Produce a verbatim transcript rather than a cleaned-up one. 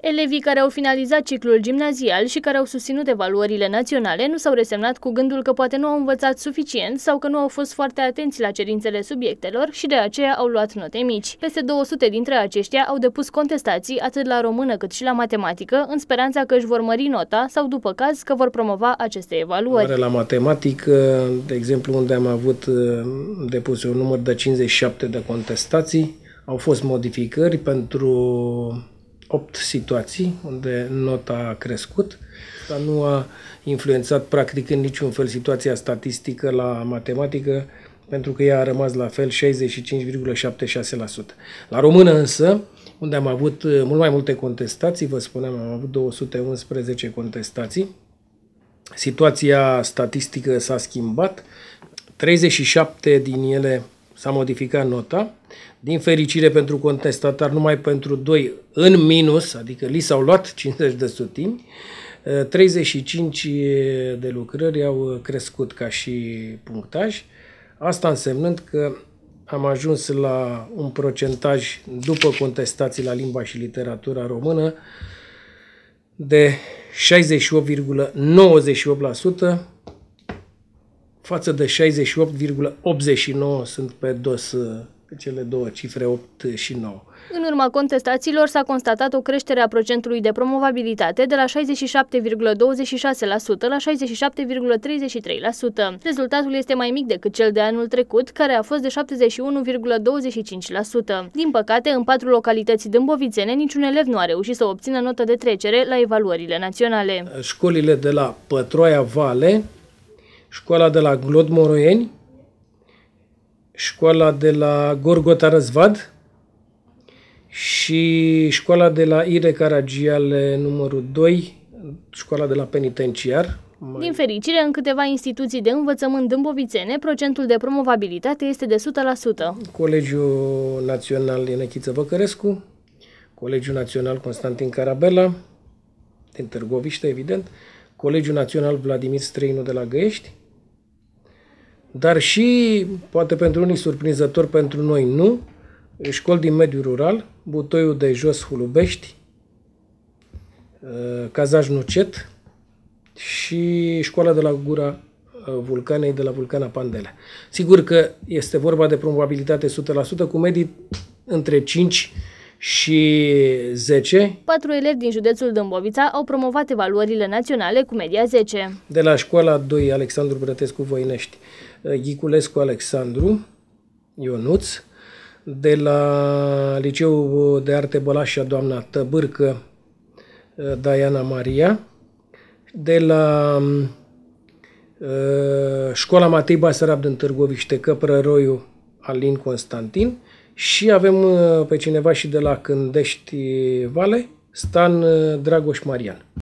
Elevii care au finalizat ciclul gimnazial și care au susținut evaluările naționale nu s-au resemnat cu gândul că poate nu au învățat suficient sau că nu au fost foarte atenți la cerințele subiectelor și de aceea au luat note mici. Peste două sute dintre aceștia au depus contestații atât la română cât și la matematică, în speranța că își vor mări nota sau, după caz, că vor promova aceste evaluări. La matematică, de exemplu, unde am avut depus un număr de cincizeci și șapte de contestații, au fost modificări pentru opt situații unde nota a crescut, dar nu a influențat practic în niciun fel situația statistică la matematică, pentru că ea a rămas la fel, șaizeci și cinci virgulă șaptezeci și șase la sută. La română însă, unde am avut mult mai multe contestații, vă spuneam, am avut două sute unsprezece contestații, situația statistică s-a schimbat, treizeci și șapte din ele s-a modificat nota, din fericire pentru contestatar, numai pentru doi în minus, adică li s-au luat cincizeci de sutimi, treizeci și cinci de lucrări au crescut ca și punctaj, asta însemnând că am ajuns la un procentaj după contestații la limba și literatura română de șaizeci și opt virgulă nouăzeci și opt la sută, față de șaizeci și opt virgulă optzeci și nouă sunt pe dos cele două cifre, opt și nouă. În urma contestațiilor s-a constatat o creștere a procentului de promovabilitate de la șaizeci și șapte virgulă douăzeci și șase la sută la șaizeci și șapte virgulă treizeci și trei la sută. Rezultatul este mai mic decât cel de anul trecut, care a fost de șaptezeci și unu virgulă douăzeci și cinci la sută. Din păcate, în patru localități dâmbovițene, niciun elev nu a reușit să obțină notă de trecere la evaluările naționale. Școlile de la Pătroaia Vale, școala de la Glodmoroieni, școala de la Gorgota Răzvad și școala de la Ire Caragiale numărul doi, școala de la Penitenciar. Mai... Din fericire, în câteva instituții de învățământ dâmbovițene, procentul de promovabilitate este de o sută la sută. Colegiul Național Ienechiță Văcărescu, Colegiul Național Constantin Carabela, din Târgoviște, evident, Colegiul Național Vladimir Străinu de la Găiești, dar și, poate pentru unii surprinzător, pentru noi nu, școli din mediul rural, Butoiul de Jos Hulubești, Cazaj Nucet și școala de la Gura Vulcanei, de la Vulcana Pandele. Sigur că este vorba de probabilitate o sută la sută, cu medii între cinci și zece. Patru elevi din județul Dâmbovița au promovat evaluările naționale cu media zece. De la școala doi Alexandru Brătescu Voinești, Ghiculescu Alexandru Ionuț, de la Liceul de Arte Bălașa Doamna Tăbârcă Diana Maria, de la uh, școala Matei Basarab din Târgoviște, Căpră-Roiu Alin Constantin, și avem pe cineva și de la Cândești Vale, Stan Dragoș Marian.